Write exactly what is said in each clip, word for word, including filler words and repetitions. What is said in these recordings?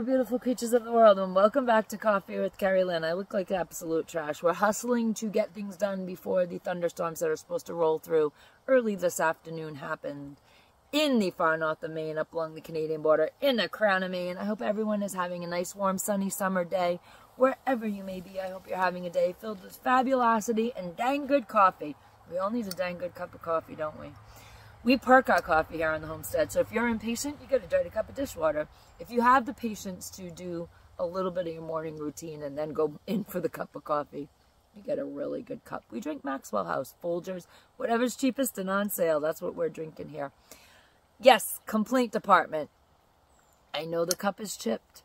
Beautiful creatures of the world, and welcome back to Coffee with Kerri-Lynn. I look like absolute trash. We're hustling to get things done before the thunderstorms that are supposed to roll through early this afternoon happened in the far north of Maine, up along the Canadian border, in the crown of Maine. I hope everyone is having a nice, warm, sunny summer day. Wherever you may be, I hope you're having a day filled with fabulosity and dang good coffee. We all need a dang good cup of coffee, don't we? We perk our coffee here on the homestead, so if you're impatient, you get a dirty cup of dishwater. If you have the patience to do a little bit of your morning routine and then go in for the cup of coffee, you get a really good cup. We drink Maxwell House, Folgers, whatever's cheapest and on sale. That's what we're drinking here. Yes, complaint department. I know the cup is chipped.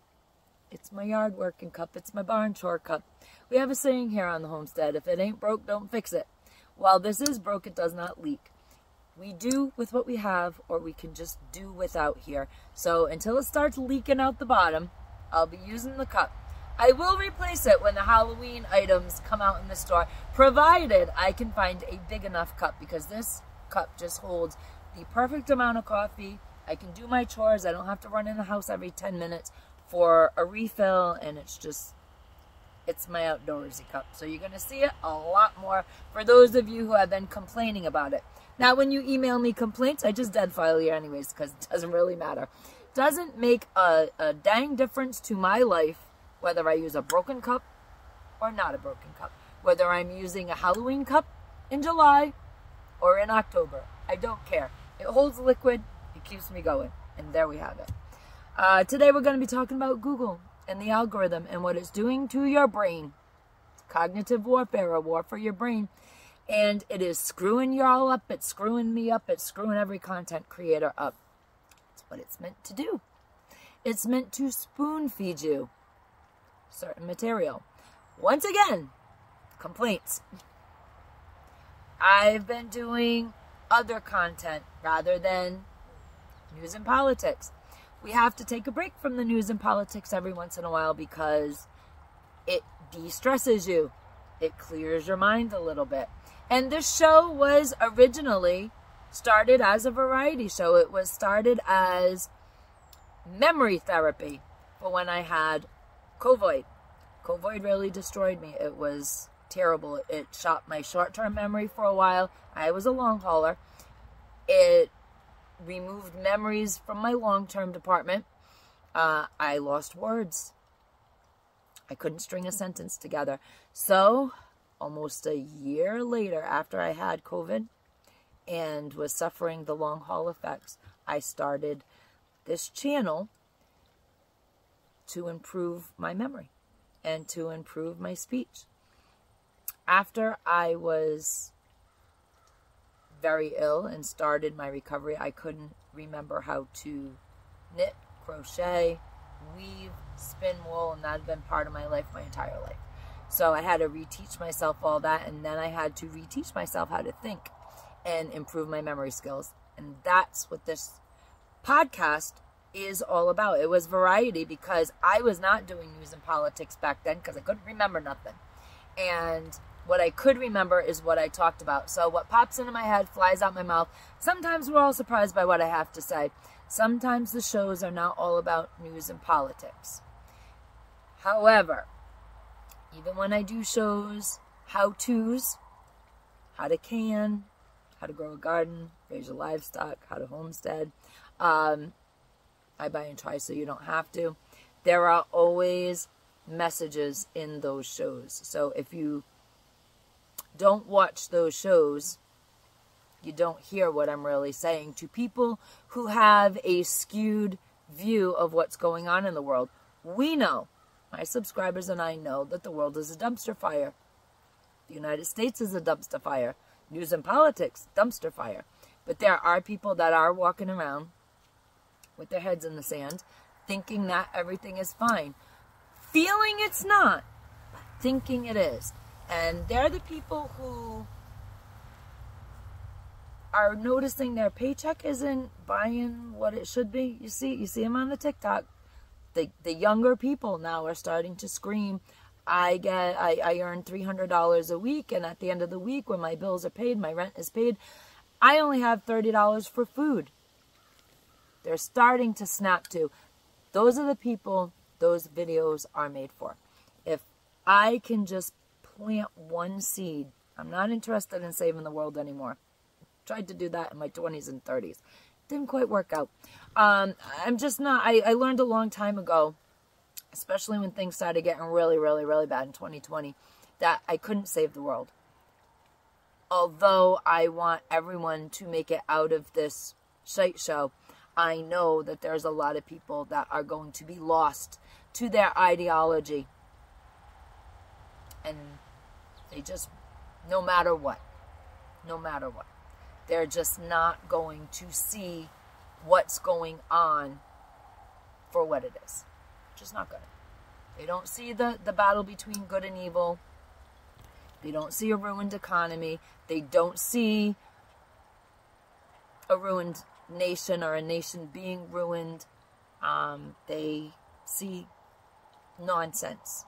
It's my yard working cup. It's my barn chore cup. We have a saying here on the homestead, if it ain't broke, don't fix it. While this is broke, it does not leak. We do with what we have, or we can just do without here. So until it starts leaking out the bottom, I'll be using the cup. I will replace it when the Halloween items come out in the store, provided I can find a big enough cup, because this cup just holds the perfect amount of coffee. I can do my chores. I don't have to run in the house every ten minutes for a refill, and it's just, it's my outdoorsy cup. So you're going to see it a lot more for those of you who have been complaining about it. Now, when you email me complaints, I just dead file you anyways, because it doesn't really matter. Doesn't make a, a dang difference to my life whether I use a broken cup or not a broken cup. Whether I'm using a Halloween cup in July or in October. I don't care. It holds liquid. It keeps me going. And there we have it. Uh, today we're going to be talking about Google and the algorithm and what it's doing to your brain. It's cognitive warfare, a war for your brain. And it is screwing y'all up. It's screwing me up. It's screwing every content creator up. That's what it's meant to do. It's meant to spoon feed you certain material. Once again, complaints. I've been doing other content rather than news and politics. We have to take a break from the news and politics every once in a while because it de-stresses you. It clears your mind a little bit. And this show was originally started as a variety show. It was started as memory therapy for when I had COVID. COVID really destroyed me. It was terrible. It shot my short-term memory for a while. I was a long hauler. It removed memories from my long-term department. Uh, I lost words. I couldn't string a sentence together. So almost a year later, after I had COVID and was suffering the long haul effects, I started this channel to improve my memory and to improve my speech. After I was very ill and started my recovery, I couldn't remember how to knit, crochet, weave, spin wool, and that had been part of my life my entire life. So I had to reteach myself all that, and then I had to reteach myself how to think and improve my memory skills. And that's what this podcast is all about. It was variety because I was not doing news and politics back then because I couldn't remember nothing. And what I could remember is what I talked about. So what pops into my head flies out my mouth. Sometimes we're all surprised by what I have to say. Sometimes the shows are not all about news and politics. However, even when I do shows, how-tos, how to can, how to grow a garden, raise your livestock, how to homestead, um, I buy and try so you don't have to, there are always messages in those shows. So if you don't watch those shows, you don't hear what I'm really saying to people who have a skewed view of what's going on in the world. We know. My subscribers and I know that the world is a dumpster fire. The United States is a dumpster fire. News and politics, dumpster fire. But there are people that are walking around with their heads in the sand, thinking that everything is fine. Feeling it's not, but thinking it is. And they're the people who are noticing their paycheck isn't buying what it should be. You see, you see them on the TikTok. The, the younger people now are starting to scream, I get, I, I earn three hundred dollars a week, and at the end of the week when my bills are paid, my rent is paid, I only have thirty dollars for food. They're starting to snap to. Those are the people those videos are made for. If I can just plant one seed, I'm not interested in saving the world anymore. Tried to do that in my twenties and thirties. Didn't quite work out. Um, I'm just not, I, I learned a long time ago, especially when things started getting really, really, really bad in twenty twenty, that I couldn't save the world. Although I want everyone to make it out of this shite show, I know that there's a lot of people that are going to be lost to their ideology. And they just, no matter what, no matter what, they're just not going to see what's going on for what it is. Just not good. They don't see the, the battle between good and evil. They don't see a ruined economy. They don't see a ruined nation or a nation being ruined. Um, they see nonsense.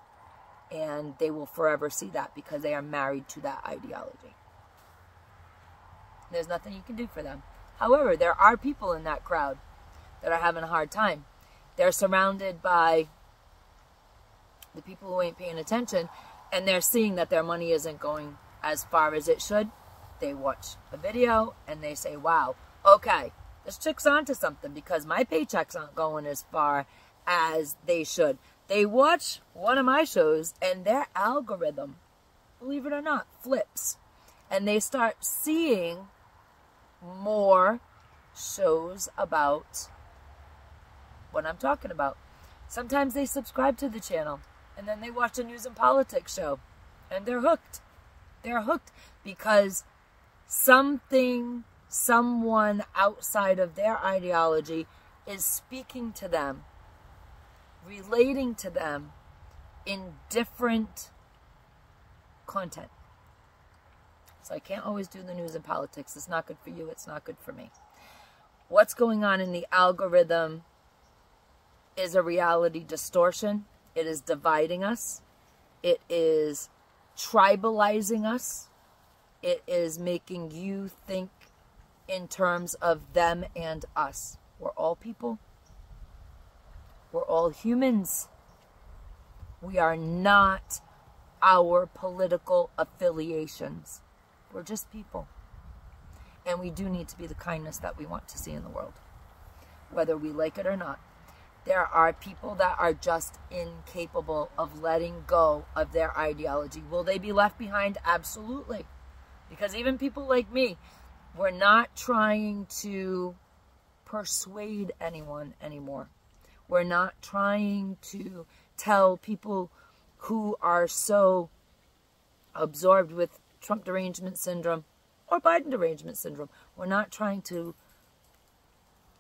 And they will forever see that because they are married to that ideology. There's nothing you can do for them. However, there are people in that crowd that are having a hard time. They're surrounded by the people who ain't paying attention, and they're seeing that their money isn't going as far as it should. They watch a video and they say, wow, okay, this chick's onto something because my paychecks aren't going as far as they should. They watch one of my shows and their algorithm, believe it or not, flips. And they start seeing more shows about what I'm talking about. Sometimes they subscribe to the channel and then they watch a news and politics show and they're hooked. They're hooked because something, someone outside of their ideology is speaking to them, relating to them in different content. So I can't always do the news and politics. It's not good for you. It's not good for me. What's going on in the algorithm is a reality distortion. It is dividing us. It is tribalizing us. It is making you think in terms of them and us. We're all people. We're all humans. We are not our political affiliations. We're just people. And we do need to be the kindness that we want to see in the world, whether we like it or not. There are people that are just incapable of letting go of their ideology. Will they be left behind? Absolutely. Because even people like me, we're not trying to persuade anyone anymore. We're not trying to tell people who are so absorbed with Trump derangement syndrome or Biden derangement syndrome. We're not trying to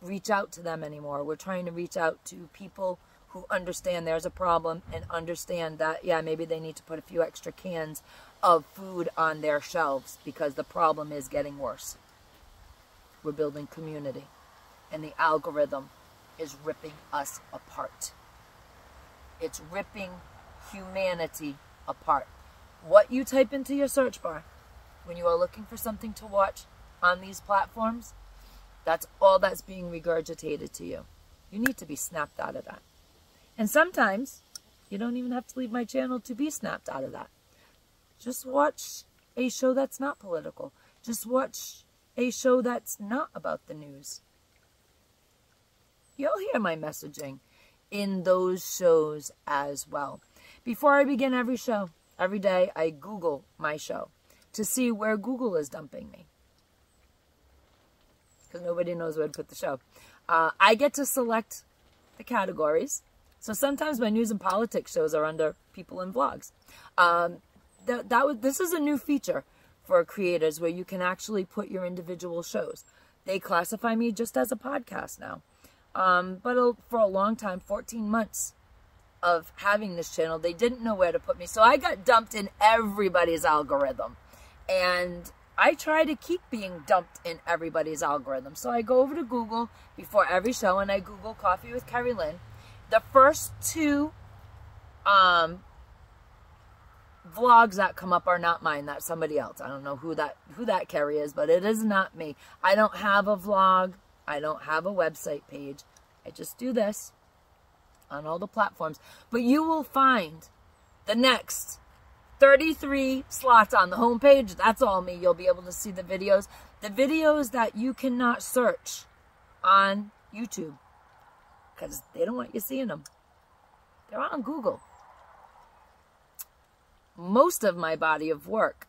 reach out to them anymore. We're trying to reach out to people who understand there's a problem and understand that, yeah, maybe they need to put a few extra cans of food on their shelves because the problem is getting worse. We're building community, and the algorithm is ripping us apart. It's ripping humanity apart. What you type into your search bar when you are looking for something to watch on these platforms, that's all that's being regurgitated to you. You need to be snapped out of that. And sometimes you don't even have to leave my channel to be snapped out of that. Just watch a show that's not political. Just watch a show that's not about the news. You'll hear my messaging in those shows as well. Before I begin every show, every day, I Google my show to see where Google is dumping me, because nobody knows where to put the show. Uh, I get to select the categories. So sometimes my news and politics shows are under people and vlogs. Um, that, that was, this is a new feature for creators where you can actually put your individual shows. They classify me just as a podcast now. Um, but for a long time, fourteen months, of having this channel, they didn't know where to put me. So I got dumped in everybody's algorithm. And I try to keep being dumped in everybody's algorithm. So I go over to Google before every show and I Google Coffee with Kerri-Lynn. The first two um, vlogs that come up are not mine. That's somebody else. I don't know who that, who that Kerri is, but it is not me. I don't have a vlog. I don't have a website page. I just do this on all the platforms. But you will find the next thirty-three slots on the homepage. That's all me. You'll be able to see the videos. The videos that you cannot search on YouTube because they don't want you seeing them. They're on Google. Most of my body of work,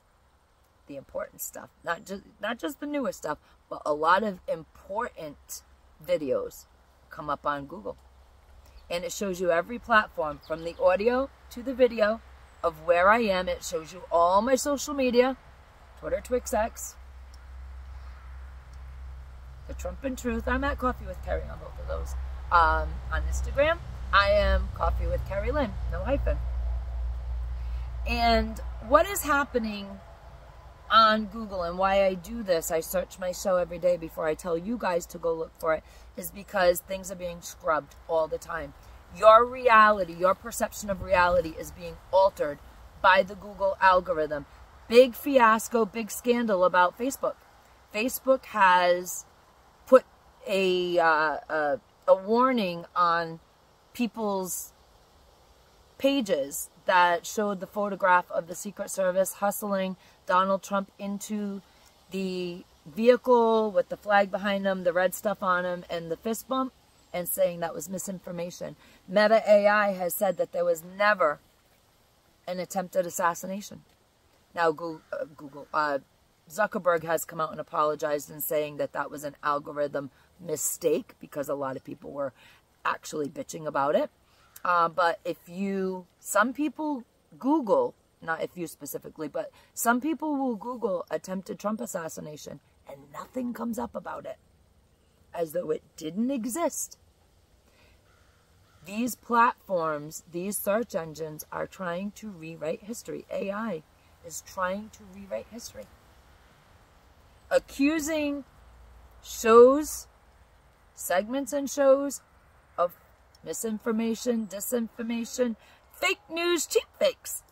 the important stuff, not just, not just the newest stuff, but a lot of important videos come up on Google. And it shows you every platform from the audio to the video of where I am. It shows you all my social media, Twitter, TwixX, The Trump and Truth. I'm at Coffee with Kerri on both of those. Um, on Instagram, I am Coffee with Kerri-Lynn, no hyphen. And what is happening on Google and why I do this, I search my show every day before I tell you guys to go look for it, is because things are being scrubbed all the time. Your reality, your perception of reality is being altered by the Google algorithm. Big fiasco, big scandal about Facebook. Facebook has put a, uh, a, a warning on people's pages that showed the photograph of the Secret Service hustling Donald Trump into the vehicle with the flag behind him, the red stuff on him, and the fist bump, and saying that was misinformation. Meta A I has said that there was never an attempted assassination. Now Google, uh, Google uh, Zuckerberg has come out and apologized and saying that that was an algorithm mistake because a lot of people were actually bitching about it. Uh, but if you, some people Google, not if you specifically, but some people will Google attempted Trump assassination and nothing comes up about it, as though it didn't exist. These platforms, these search engines are trying to rewrite history. A I is trying to rewrite history. Accusing shows, segments and shows of misinformation, disinformation, fake news, cheap fakes.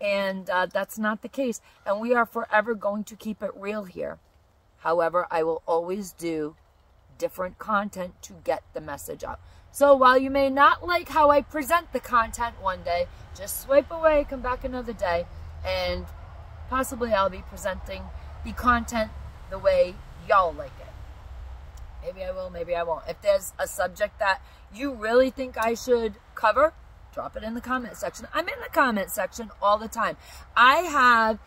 And uh, that's not the case. And we are forever going to keep it real here. However, I will always do different content to get the message out. So while you may not like how I present the content one day, just swipe away, come back another day, and possibly I'll be presenting the content the way y'all like it. Maybe I will, maybe I won't. If there's a subject that you really think I should cover, drop it in the comment section. I'm in the comment section all the time. I have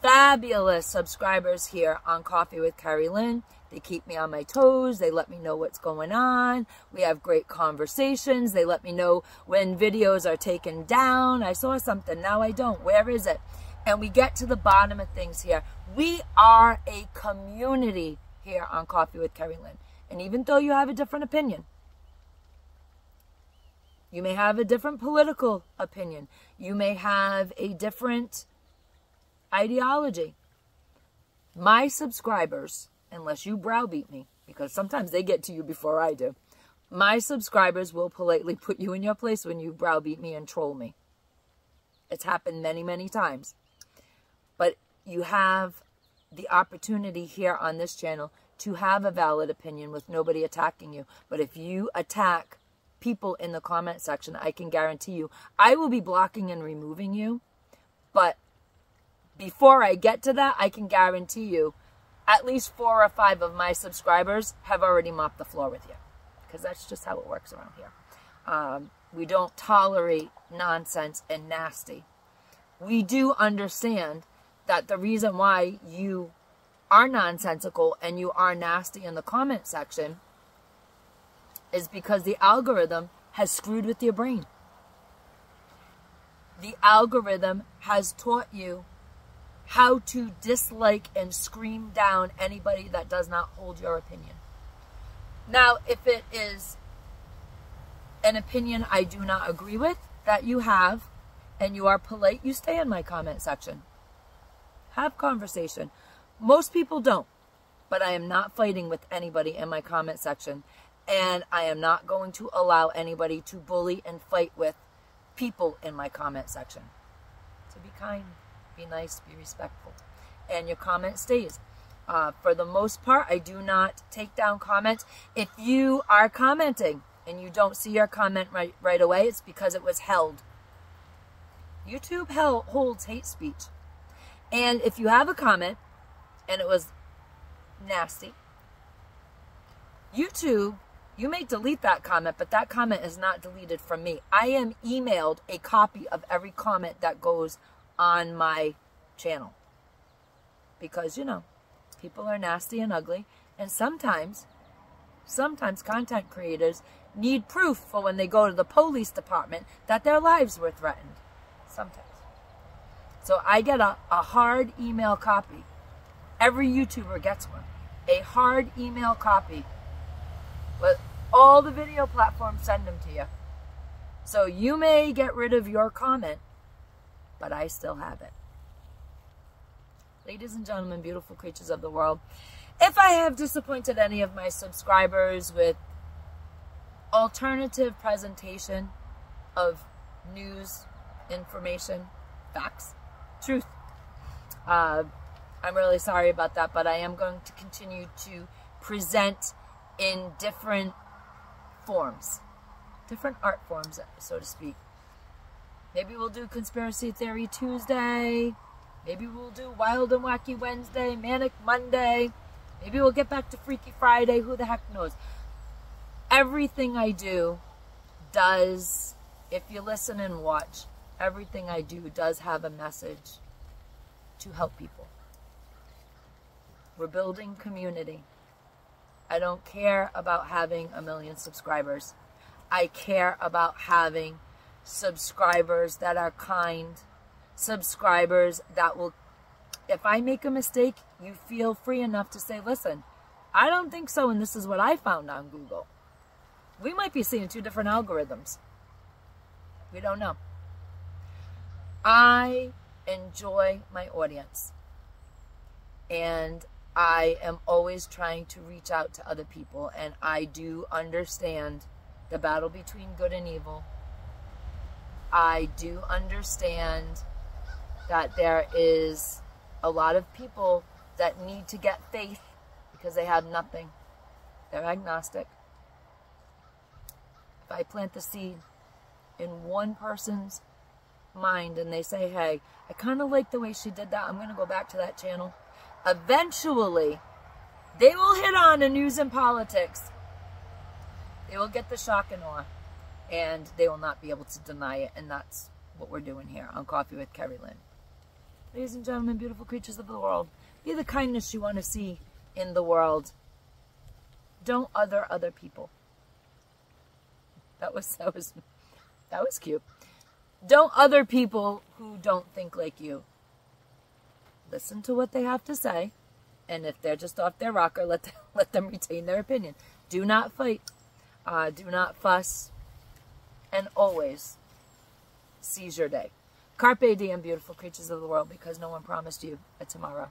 fabulous subscribers here on Coffee with Kerri-Lynn. They keep me on my toes. They let me know what's going on. We have great conversations. They let me know when videos are taken down. I saw something. Now I don't. Where is it? And we get to the bottom of things here. We are a community here on Coffee with Kerri-Lynn. And even though you have a different opinion, you may have a different political opinion, you may have a different ideology, my subscribers, unless you browbeat me, because sometimes they get to you before I do, my subscribers will politely put you in your place when you browbeat me and troll me. It's happened many, many times. But you have the opportunity here on this channel to have a valid opinion with nobody attacking you. But if you attack people in the comment section, I can guarantee you, I will be blocking and removing you. But before I get to that, I can guarantee you, at least four or five of my subscribers have already mopped the floor with you, because that's just how it works around here. Um, we don't tolerate nonsense and nasty. We do understand that the reason why you are nonsensical and you are nasty in the comment section is because the algorithm has screwed with your brain. The algorithm has taught you how to dislike and scream down anybody that does not hold your opinion. Now, if it is an opinion I do not agree with that you have, and you are polite, you stay in my comment section. Have conversation. Most people don't. But I am not fighting with anybody in my comment section. And I am not going to allow anybody to bully and fight with people in my comment section. So be kind, be nice, be respectful. And your comment stays. Uh, for the most part, I do not take down comments. If you are commenting and you don't see your comment right, right away, it's because it was held. YouTube held, holds hate speech. And if you have a comment and it was nasty, YouTube, you may delete that comment, but that comment is not deleted from me. I am emailed a copy of every comment that goes on my channel. Because, you know, people are nasty and ugly. And sometimes, sometimes content creators need proof for when they go to the police department that their lives were threatened. Sometimes. So I get a, a hard email copy. Every YouTuber gets one. A hard email copy. But all the video platforms send them to you. So you may get rid of your comment, but I still have it. Ladies and gentlemen, beautiful creatures of the world, if I have disappointed any of my subscribers with alternative presentation of news, information, facts, truth, uh, I'm really sorry about that, but I am going to continue to present in different forms, different art forms, so to speak. Maybe we'll do Conspiracy Theory Tuesday. Maybe we'll do Wild and Wacky Wednesday, Manic Monday. Maybe we'll get back to Freaky Friday. Who the heck knows? Everything I do does, if you listen and watch, everything I do does have a message to help people. We're building community. I don't care about having a million subscribers. I care about having subscribers that are kind, subscribers that will, if I make a mistake, you feel free enough to say, listen, I don't think so, and this is what I found on Google. We might be seeing two different algorithms. We don't know. I enjoy my audience, and I am always trying to reach out to other people, and I do understand the battle between good and evil. I do understand that there is a lot of people that need to get faith because they have nothing. They're agnostic. If I plant the seed in one person's mind and they say, hey, I kind of like the way she did that, I'm going to go back to that channel. Eventually, they will hit on the news and politics. They will get the shock and awe. And they will not be able to deny it. And that's what we're doing here on Coffee with Kerri-Lynn. Ladies and gentlemen, beautiful creatures of the world, be the kindness you want to see in the world. Don't other other people. That was, that was, that was cute. Don't other people who don't think like you. Listen to what they have to say. And if they're just off their rocker, let them, let them retain their opinion. Do not fight. Uh, do not fuss. And always seize your day. Carpe diem, beautiful creatures of the world, because no one promised you a tomorrow.